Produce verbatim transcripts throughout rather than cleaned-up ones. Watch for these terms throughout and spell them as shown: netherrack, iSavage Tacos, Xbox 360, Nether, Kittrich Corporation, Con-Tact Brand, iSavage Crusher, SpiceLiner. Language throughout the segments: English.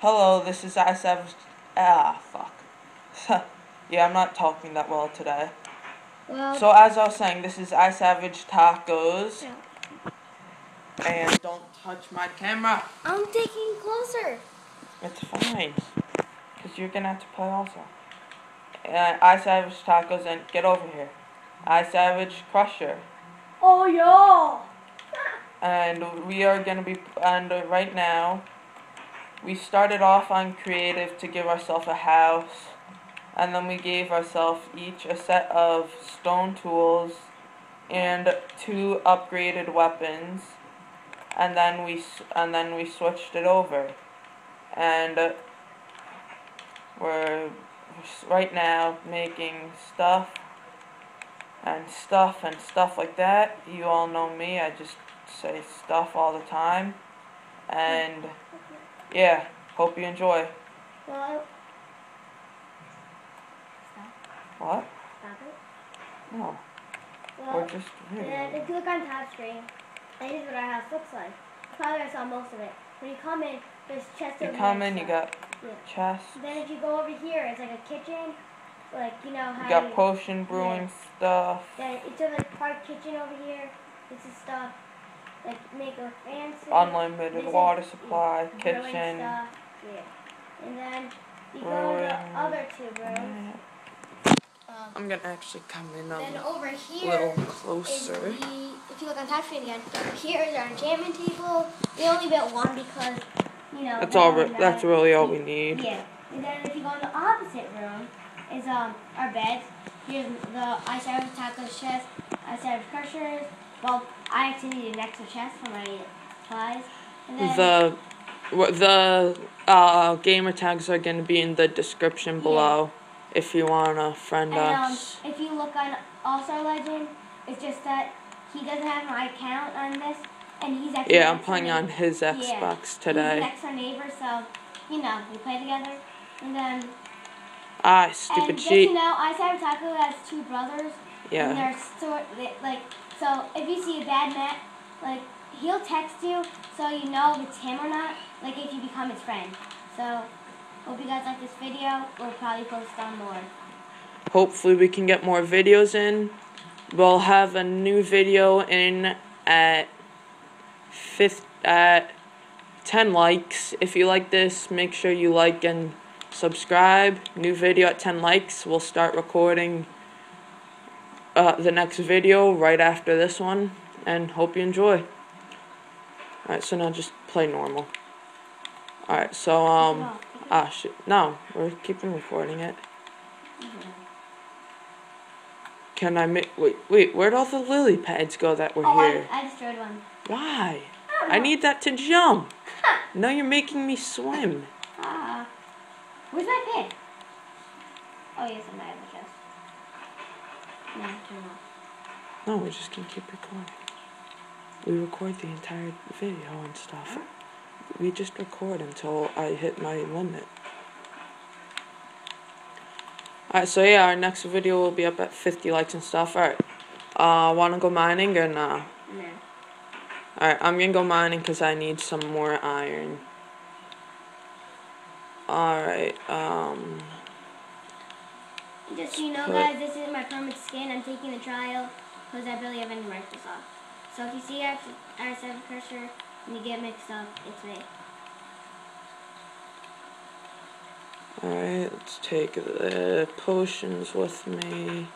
Hello, this is iSavage. Ah, fuck. Yeah, I'm not talking that well today. Well, so as I was saying, this is iSavage Tacos. Yeah. And don't touch my camera. I'm taking closer. It's fine, because you're going to have to play also. Uh, iSavage Tacos, and get over here. iSavage Crusher. Oh, yo! And we are going to be, and right now, we started off on creative to give ourselves a house. And then we gave ourselves each a set of stone tools and two upgraded weapons. And then we and then we switched it over, and we're right now making stuff and stuff and stuff like that. You all know me; I just say stuff all the time. And yeah, hope you enjoy. Well, stop. What? Stop it. No. Well, we're just. Yeah, if you look on top screen. That is what our house looks like. Probably I saw most of it. When you come in, there's chests over here. You come in, you got yeah. chests. Then if you go over here, it's like a kitchen. Like, you know how you... got you, potion brewing yeah. stuff. Yeah, it's a like, park kitchen over here. This is stuff. Like, make a fancy. Unlimited visit, water supply, yeah, kitchen. Stuff. Yeah. And then you brewing. Go to the other two rooms. Um, I'm going to actually come in on then over here a little closer. If you look on top screen again, here is our enchantment table. We only built one because, you know, that's all. Re that's really all we need. Yeah. And then if you go in the opposite room, is um our beds. Here's the iSavage Tacos chest, iSavage Crushers. Well, I actually need an extra chest for my supplies. And then the the uh, gamer tags are going to be in the description yeah. below if you wanna friend and, us. Um, if you look on All Star Legend, it's just that. He doesn't have my account on this, and he's actually... Yeah, I'm playing on his Xbox yeah. today. He's next-door neighbor, so, you know, we play together. And then... Ah, stupid and sheep. And just, you know, iSavage Taco has two brothers. Yeah. And they're sort like, so if you see a bad match, like, he'll text you, so you know if it's him or not, like, if you become his friend. So, hope you guys like this video. We'll probably post on more. Hopefully we can get more videos in. We'll have a new video in at fifth at ten likes. If you like this, make sure you like and subscribe. New video at ten likes. We'll start recording uh, the next video right after this one, and hope you enjoy. Alright, so now just play normal. Alright, so um ah shit, no, we're keeping recording it. Can I make... Wait, wait, where'd all the lily pads go that were oh, here? I, I destroyed one. Why? I, I need that to jump. Huh. Now you're making me swim. Ah. Uh, where's my pig? Oh, yes, in my other chest. No, turn off. No, we just can keep recording. We record the entire video and stuff. Huh? We just record until I hit my limit. Alright, so yeah, our next video will be up at fifty likes and stuff. Alright, uh, wanna go mining or nah? No. Alright, I'm gonna go mining because I need some more iron. Alright, um... just so you know, guys, this is my permanent skin. I'm taking the trial because I barely have any rifles off. So if you see our iSavage Crusher and you get mixed up, it's me. Alright, let's take the potions with me.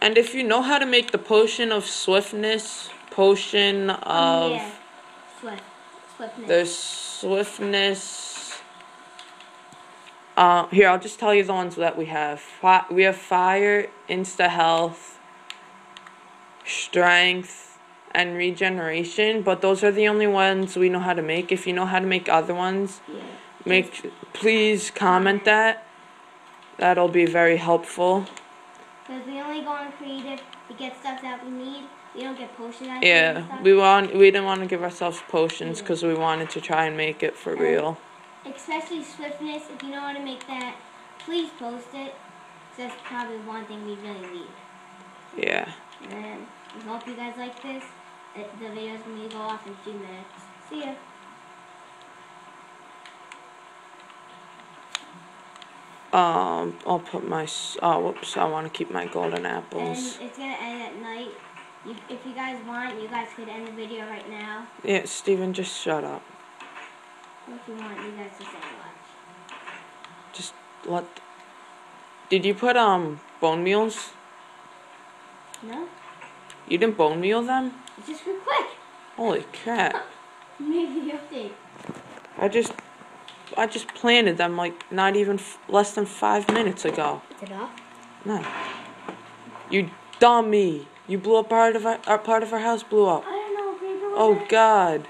And if you know how to make the potion of swiftness, potion of... Yeah. Swift. Swiftness. There's swiftness... Uh, here, I'll just tell you the ones that we have. Fi we have fire, insta-health, strength... and regeneration, but those are the only ones we know how to make. If you know how to make other ones, yeah. make please comment that. That'll be very helpful. Because we only go on creative to get stuff that we need. We don't get potions. Yeah, we want we didn't want to give ourselves potions because yeah. we wanted to try and make it for um, real. Especially swiftness. If you know how to make that, please post it. Because that's probably one thing we really need. Yeah. And we hope you guys like this. The video's going to go off in a few minutes. See ya. Um, I'll put my, oh, whoops, I want to keep my golden apples. And it's going to end at night. You, if you guys want, you guys could end the video right now. Yeah, Steven, just shut up. If you want, you guys just say watch. Just let, did you put, um, bone meals? No. You didn't bone meal them? Just real quick. Holy crap. Maybe update. I just... I just planted them like not even f less than five minutes ago. Is it off? No. You dummy! You blew up part of our, our part of our house. Blew up. I don't know. People oh God!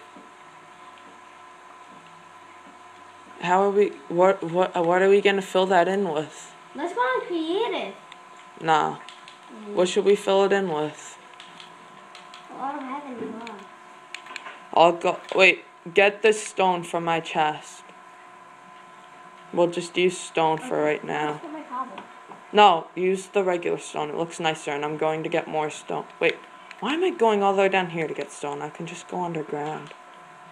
How are we? What what what are we gonna fill that in with? Let's go on creative. Nah. Mm. What should we fill it in with? Well, I don't have any more. I'll go. Wait. Get this stone from my chest. We'll just use stone for right now. No, use the regular stone. It looks nicer, and I'm going to get more stone. Wait, why am I going all the way down here to get stone? I can just go underground.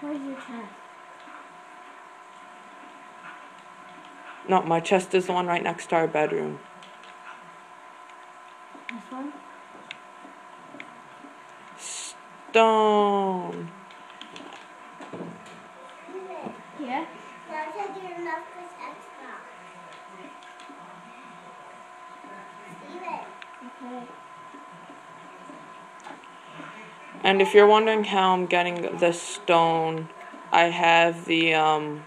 Where's your chest? No, my chest is the one right next to our bedroom. This one? Stone. Yeah? And if you're wondering how I'm getting this stone, I have the, um,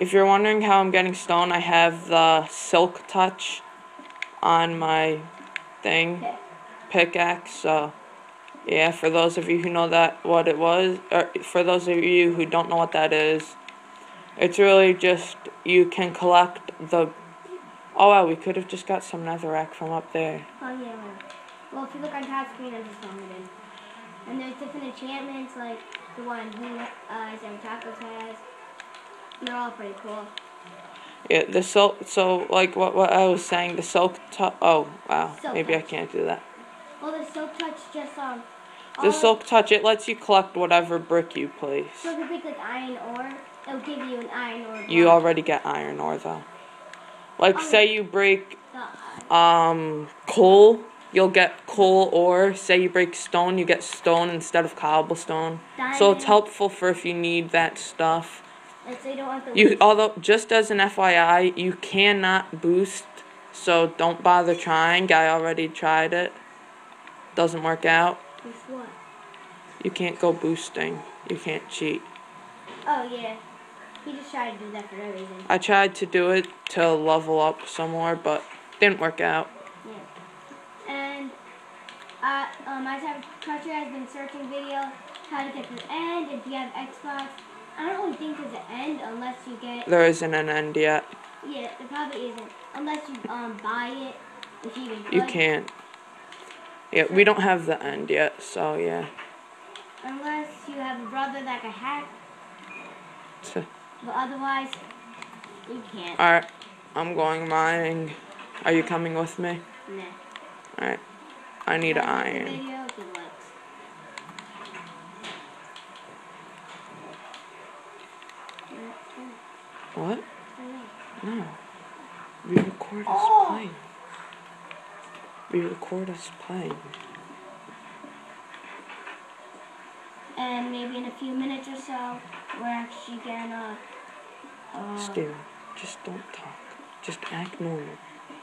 if you're wondering how I'm getting stone, I have the silk touch on my thing, pickaxe, so, yeah, for those of you who know that, what it was, or for those of you who don't know what that is, it's really just, you can collect the, oh wow, we could have just got some netherrack from up there. Oh yeah, well, if you look on top screen, I just found it in. And there's different enchantments, like the one who uh, iSavage Tacos has. They're all pretty cool. Yeah, the silk, so, like what what I was saying, the silk touch, oh, wow, silk maybe touch. I can't do that. Well, the silk touch just, um... The silk touch, it lets you collect whatever brick you place. So if you pick, like, iron ore, it'll give you an iron ore. Block. You already get iron ore, though. Like, um, say you break, um, coal... You'll get coal ore. Say you break stone, you get stone instead of cobblestone. Diamond. So it's helpful for if you need that stuff. So you don't want to you, although, just as an F Y I, you cannot boost, so don't bother trying. I already tried it. Doesn't work out. Boost what? You can't go boosting. You can't cheat. Oh, yeah. He just tried to do that for no reason. I tried to do it to level up some more, but didn't work out. Uh, um, iSavage Crusher has been searching video how to get to the end. If you have Xbox, I don't really think there's an end unless you get. There isn't an end yet. Yeah, there probably isn't unless you um buy it. If you even could. You can't. Yeah, so, we don't have the end yet, so yeah. Unless you have a brother that can hack. But otherwise, you can't. All right, I'm going mining. Are you coming with me? Nah. All right. I need an iron. What? No. We record us oh. playing. We record us playing. And maybe in a few minutes or so, we're actually gonna. Uh, Steven, just don't talk. Just act normal.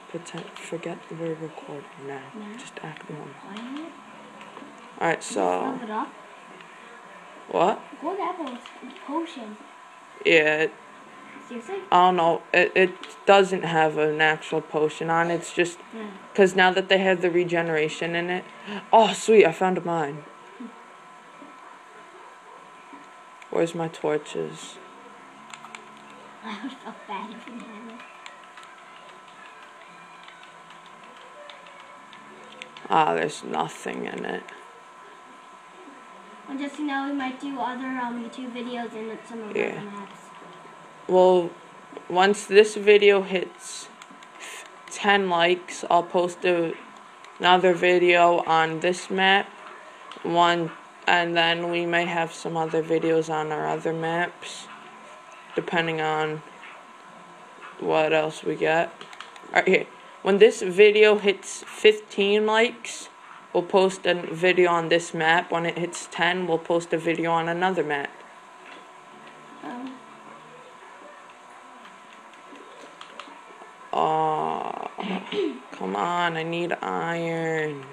Pretend, forget the word record now. No. Just act normal. Alright, so. It up? What? Gold apples. Potion. Yeah. It, Seriously? I don't know. It, it doesn't have an actual potion on it. It's just. Because yeah. now that they have the regeneration in it. Oh, sweet. I found a mine. Hmm. Where's my torches? I would feel bad if you had it. Ah, there's nothing in it. And just, you know, we might do other um, YouTube videos and some of yeah. the maps. Well, once this video hits ten likes, I'll post a, another video on this map. One, and then we may have some other videos on our other maps, depending on what else we got. Alright, here. When this video hits fifteen likes, we'll post a video on this map. When it hits ten, we'll post a video on another map. Um. Oh, come on, I need iron.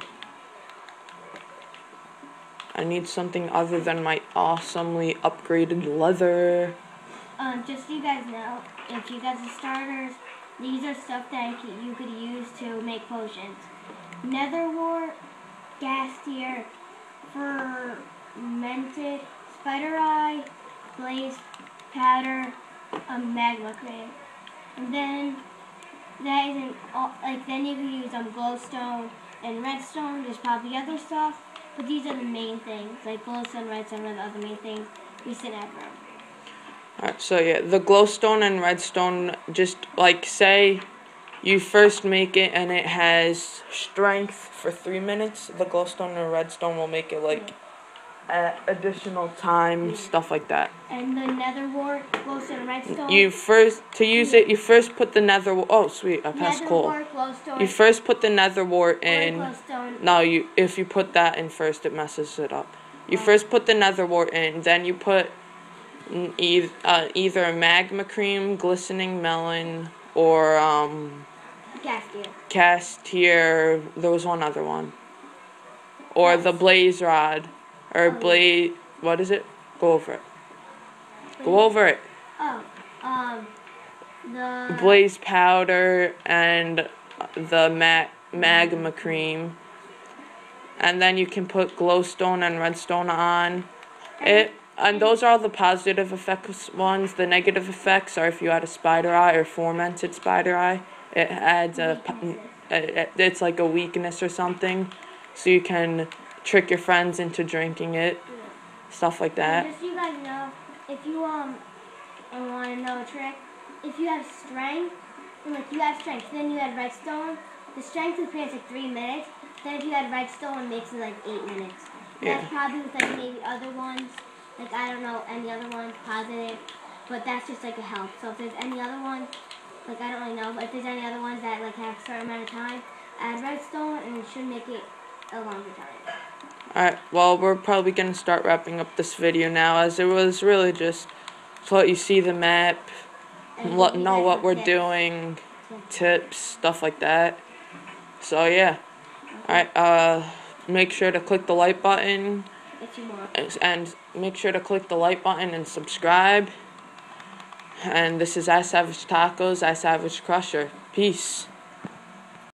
I need something other than my awesomely upgraded leather. Um, just so you guys know, if you guys are starters, these are stuff that I can, you could use to make potions. Nether wart, Gastier, Fermented, Spider Eye, Blaze, Powder, a Magma Crate. And then, that isn't all, like, then you can use um, Glowstone and Redstone. There's probably other stuff, but these are the main things. Like, Glowstone, Redstone are the other main things we sit at room. Alright, so yeah, the glowstone and redstone, just like say you first make it and it has strength for three minutes, the glowstone and redstone will make it like at additional time, stuff like that. And the nether wart, glowstone and redstone. You first, to use it, you first put the nether wart, oh sweet, I passed coal. Nether wart, glowstone. You first put the nether wart in, no, you, if you put that in first, it messes it up. You oh. first put the nether wart in, then you put Either, uh, either a magma cream, glistening melon, or um, Castier. Castier. There was one other one, or yes. the blaze rod, or oh, blaze. Yeah. What is it? Go over it. Blaze. Go over it. Oh, um, the blaze powder and the ma magma cream, and then you can put glowstone and redstone on it. And those are all the positive effects ones. The negative effects are if you add a spider eye or fermented spider eye, it adds a, it, it's like a weakness or something, so you can trick your friends into drinking it, yeah. stuff like that. And just so you guys know, if you um want to know a trick, if you have strength, and like you have strength, then you add redstone. The strength appears like three minutes. Then if you add redstone, it makes it like eight minutes. Yeah. That's probably with like maybe other ones. Like, I don't know any other one positive, but that's just, like, a help. So if there's any other one, like, I don't really know, but if there's any other ones that, like, have a certain amount of time, add redstone, and it should make it a longer time. Alright, well, we're probably going to start wrapping up this video now, as it was really just to let you see the map, let, know what we're tips. doing, tips, stuff like that. So, yeah. Okay. Alright, uh, make sure to click the like button. And make sure to click the like button and subscribe. And this is iSavage Tacos, iSavage Crusher. Peace.